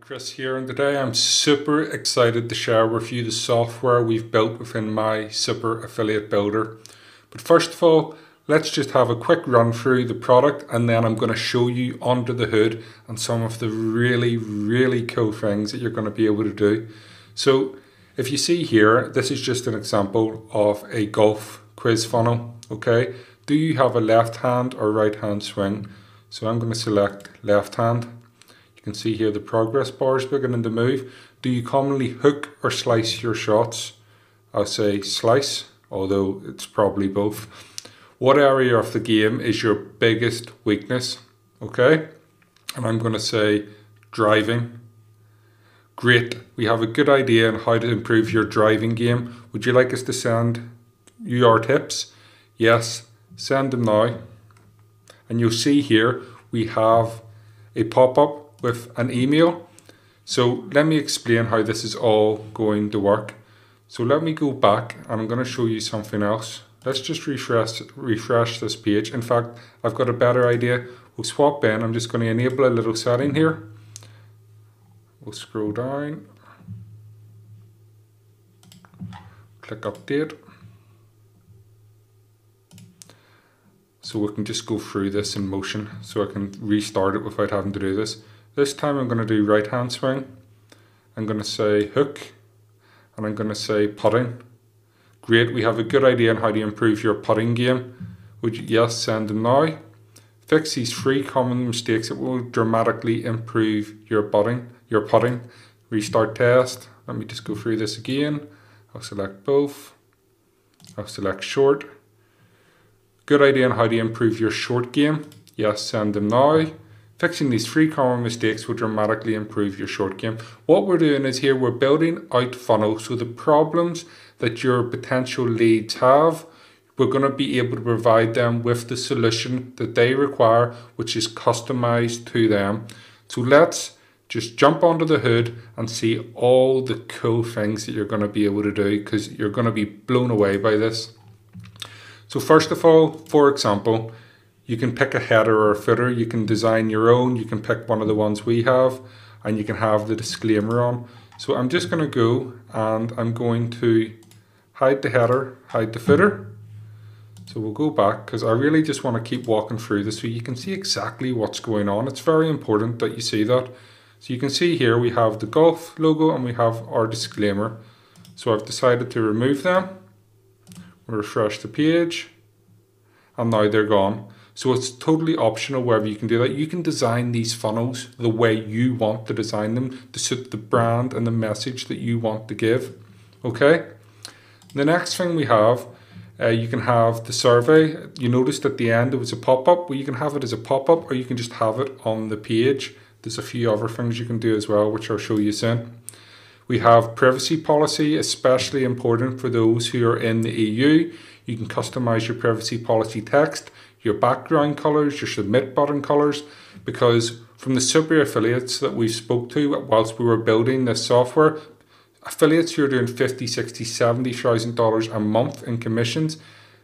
Chris here, and today I'm super excited to share with you the software we've built within my Super Affiliate Builder. But first of all, let's just have a quick run through the product, and then I'm going to show you under the hood and some of the really cool things that you're going to be able to do. So if you see here, this is just an example of a golf quiz funnel. Okay, do you have a left hand or right hand swing? So I'm going to select left hand. You can see here the progress bar is beginning to move. Do you commonly hook or slice your shots? I'll say slice, although it's probably both. What area of the game is your biggest weakness? Okay, and I'm going to say driving. Great, we have a good idea on how to improve your driving game. Would you like us to send you our tips? Yes, send them now. And you'll see here we have a pop-up with an email. So let me explain how this is all going to work. So let me go back and I'm going to show you something else. Let's just refresh this page. In fact, I've got a better idea. We'll swap in. I'm just going to enable a little setting here. We'll scroll down. Click update. So we can just go through this in motion, so I can restart it without having to do this. This time I'm going to do right hand swing, I'm going to say hook, and I'm going to say putting. Great, we have a good idea on how to improve your putting game. Would you, yes, send them now. Fix these 3 common mistakes that will dramatically improve your putting. Restart test. Let me just go through this again. I'll select both. I'll select short. Good idea on how to improve your short game. Yes, send them now. Fixing these 3 common mistakes will dramatically improve your short game. What we're doing is here, we're building out funnels. So the problems that your potential leads have, we're going to be able to provide them with the solution that they require, which is customized to them. So let's just jump onto the hood and see all the cool things that you're going to be able to do, because you're going to be blown away by this. So first of all, for example, you can pick a header or a footer, you can design your own, you can pick one of the ones we have, and you can have the disclaimer on. So I'm just going to go and I'm going to hide the header, hide the footer. So we'll go back, because I really just want to keep walking through this so you can see exactly what's going on. It's very important that you see that. So you can see here we have the golf logo and we have our disclaimer. So I've decided to remove them. We'll refresh the page and now they're gone. So it's totally optional wherever you can do that. You can design these funnels the way you want to design them to suit the brand and the message that you want to give. Okay. The next thing we have, you can have the survey. You noticed at the end it was a pop-up. Well, you can have it as a pop-up or you can just have it on the page. There's a few other things you can do as well, which I'll show you soon. We have privacy policy, especially important for those who are in the EU. You can customize your privacy policy text, your background colors, your submit button colors, because from the super affiliates that we spoke to whilst we were building this software, affiliates who are doing $50,000, $60,000, $70,000 a month in commissions,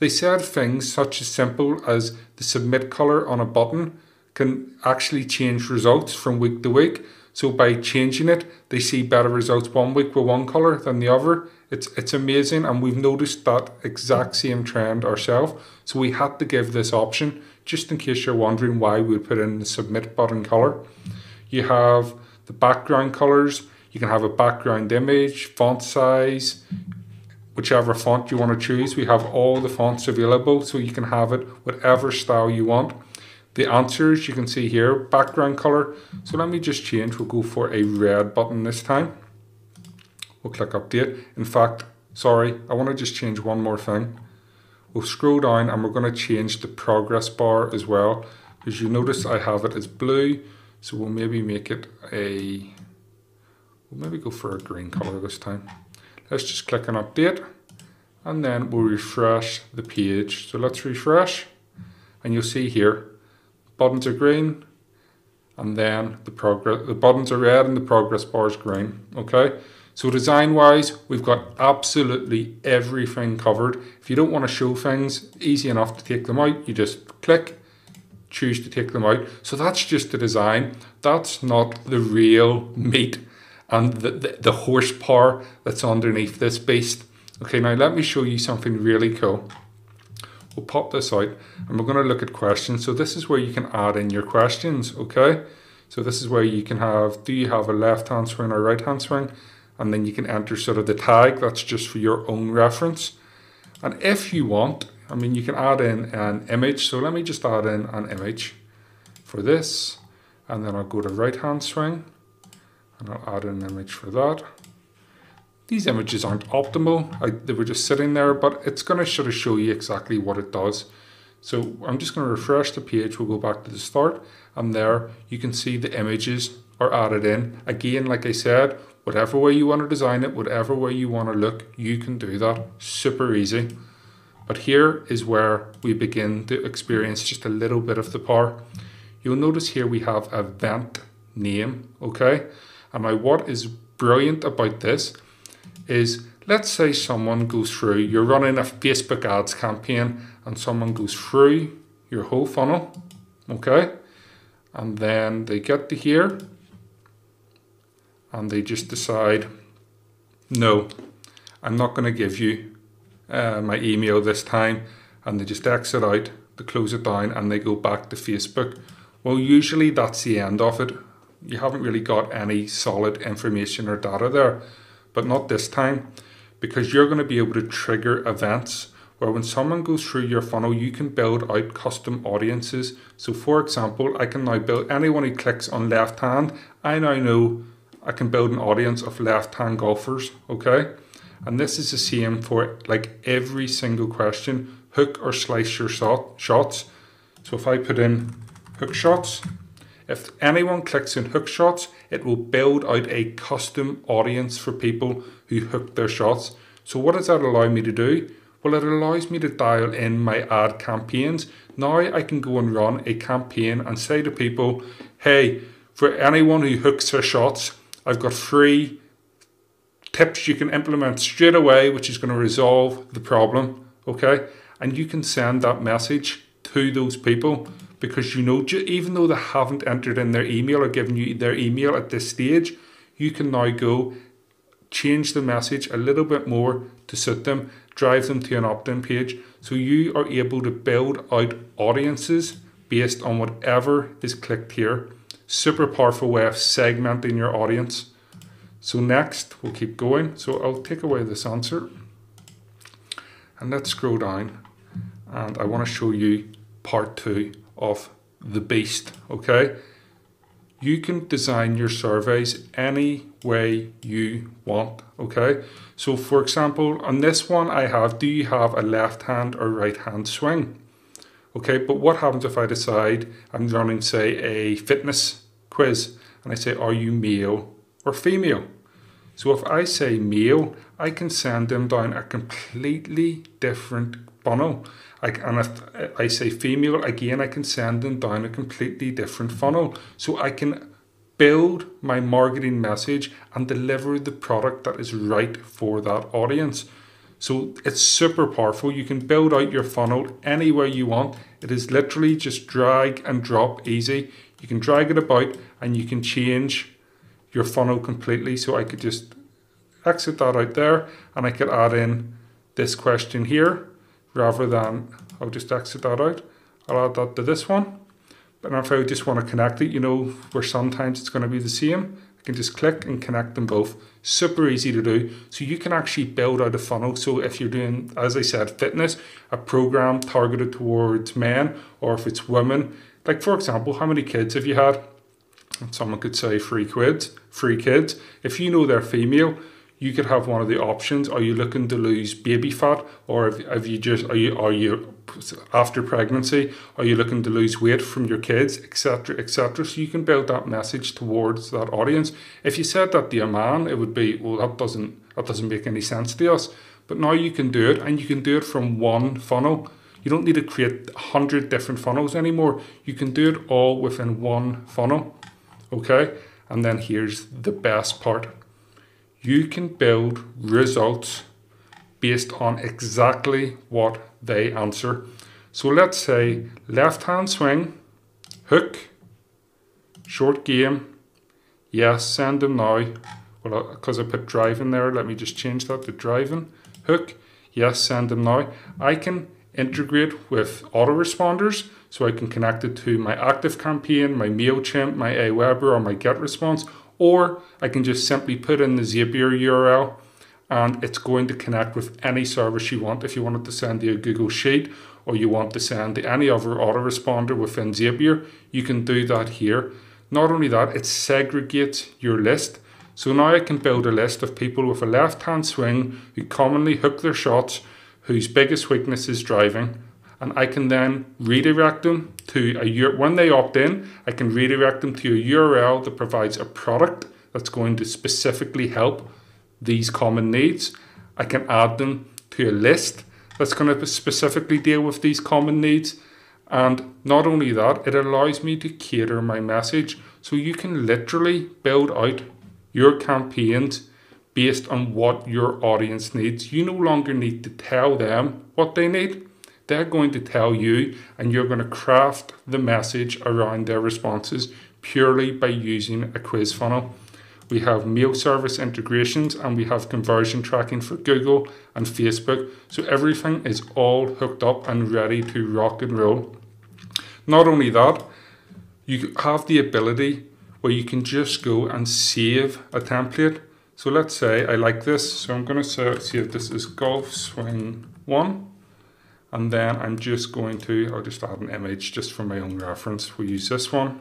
they said things such as simple as the submit color on a button can actually change results from week to week. So by changing it, they see better results one week with one color than the other. It's amazing, and we've noticed that exact same trend ourselves. So we had to give this option, just in case you're wondering why we put in the submit button color. You have the background colors. You can have a background image, font size, whichever font you want to choose. We have all the fonts available, so you can have it whatever style you want. The answers you can see here, background color. So let me just change, we'll go for a red button this time. We'll click update. In fact, sorry, I want to just change one more thing. We'll scroll down and we're going to change the progress bar as well. As you notice, I have it as blue. So we'll maybe make it we'll maybe go for a green color this time. Let's just click on update and then we'll refresh the page. So let's refresh and you'll see here, buttons are green, and then the buttons are red and the progress bar is green. Okay, so design wise, we've got absolutely everything covered. If you don't want to show things, easy enough to take them out. You just click, choose to take them out. So that's just the design. That's not the real meat and the horsepower that's underneath this beast. Okay, now let me show you something really cool. We'll pop this out and we're going to look at questions. So this is where you can add in your questions, okay? So this is where you can have, do you have a left-hand swing or right-hand swing? And then you can enter sort of the tag, that's just for your own reference. And if you want, I mean, you can add in an image. So let me just add in an image for this. And then I'll go to right-hand swing and I'll add an image for that. These images aren't optimal. They were just sitting there, but it's going to sort of show you exactly what it does. So I'm just going to refresh the page. We'll go back to the start, and there you can see the images are added in. Again, like I said, whatever way you want to design it, whatever way you want to look, you can do that. Super easy. But here is where we begin to experience just a little bit of the power. You'll notice here we have event name, okay? And now what is brilliant about this is, let's say someone goes through, you're running a Facebook ads campaign and someone goes through your whole funnel, okay? And then they get to here and they just decide, no, I'm not going to give you my email this time, and they just exit out, they close it down and they go back to Facebook. Well, usually that's the end of it. You haven't really got any solid information or data there. But not this time, because you're going to be able to trigger events where when someone goes through your funnel, you can build out custom audiences. So for example, I can now build anyone who clicks on left hand. I now know I can build an audience of left hand golfers. Okay. And this is the same for like every single question, hook or slice your shots. So if I put in hook shots, if anyone clicks in hook shots, it will build out a custom audience for people who hook their shots. So what does that allow me to do? Well, it allows me to dial in my ad campaigns. Now I can go and run a campaign and say to people, hey, for anyone who hooks their shots, I've got 3 tips you can implement straight away, which is going to resolve the problem. Okay. And you can send that message to those people, because you know, even though they haven't entered in their email or given you their email at this stage, you can now go change the message a little bit more to suit them, drive them to an opt-in page. So you are able to build out audiences based on whatever is clicked here. Super powerful way of segmenting your audience. So next, we'll keep going. So I'll take away this answer and let's scroll down. And I want to show you part 2. Of the beast, okay? You can design your surveys any way you want, okay? So for example, on this one I have, do you have a left hand or right hand swing? Okay, but what happens if I decide I'm running, say, a fitness quiz and I say, are you male or female? So if I say male, I can send them down a completely different funnel. And if I say female, again, I can send them down a completely different funnel. So I can build my marketing message and deliver the product that is right for that audience. So it's super powerful. You can build out your funnel any way you want. It is literally just drag and drop easy. You can drag it about and you can change your funnel completely. So I could just exit that out there and I could add in this question here. Rather than, I'll just exit that out, I'll add that to this one. But if I just want to connect it, you know, where sometimes it's going to be the same, I can just click and connect them both. Super easy to do. So you can actually build out a funnel. So if you're doing, as I said, fitness, a program targeted towards men, or if it's women, like for example, how many kids have you had? Someone could say 3 kids. If you know they're female, you could have one of the options. Are you looking to lose baby fat, or are you after pregnancy? Are you looking to lose weight from your kids, etc., etc.? So you can build that message towards that audience. If you said that to a man, it would be, well, that doesn't make any sense to us. But now you can do it, and you can do it from one funnel. You don't need to create 100 different funnels anymore. You can do it all within one funnel. Okay, and then here's the best part. You can build results based on exactly what they answer. So let's say left hand swing hook, short game, yes, send them now. Well, because I put drive in there, let me just change that to driving. Hook, yes, send them now. I can integrate with autoresponders, so I can connect it to my Active Campaign, my MailChimp, my AWeber, or my Get Response, or I can just simply put in the Zapier URL and it's going to connect with any service you want. If you wanted to send you a Google Sheet, or you want to send to any other autoresponder within Zapier, you can do that here. Not only that, it segregates your list. So now I can build a list of people with a left-hand swing who commonly hook their shots, whose biggest weakness is driving, and I can then redirect them to when they opt in, I can redirect them to a URL that provides a product that's going to specifically help these common needs. I can add them to a list that's going to specifically deal with these common needs. And not only that, it allows me to cater my message. So you can literally build out your campaigns based on what your audience needs. You no longer need to tell them what they need. They're going to tell you, and you're going to craft the message around their responses purely by using a quiz funnel. We have mail service integrations, and we have conversion tracking for Google and Facebook. So everything is all hooked up and ready to rock and roll. Not only that, you have the ability where you can just go and save a template. So let's say I like this. So I'm going to save this as golf swing 1. And then I'm just going to, I'll just add an image just for my own reference. We'll use this one.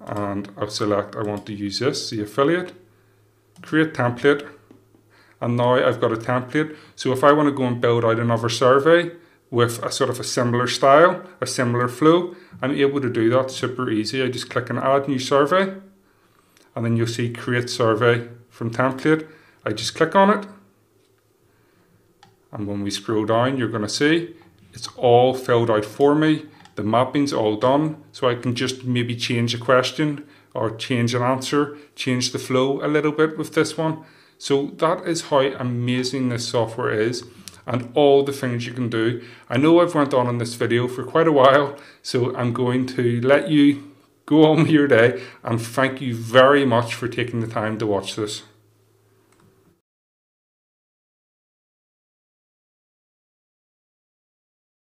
And I'll select, I want to use this, the affiliate, create template. And now I've got a template. So if I want to go and build out another survey with a sort of a similar style, a similar flow, I'm able to do that super easy. I just click on add new survey. And then you'll see create survey from template. I just click on it. And when we scroll down, you're going to see it's all filled out for me. The mapping's all done. So I can just maybe change a question or change an answer, change the flow a little bit with this one. So that is how amazing this software is and all the things you can do. I know I've went on in this video for quite a while, so I'm going to let you go on with your day, and thank you very much for taking the time to watch this.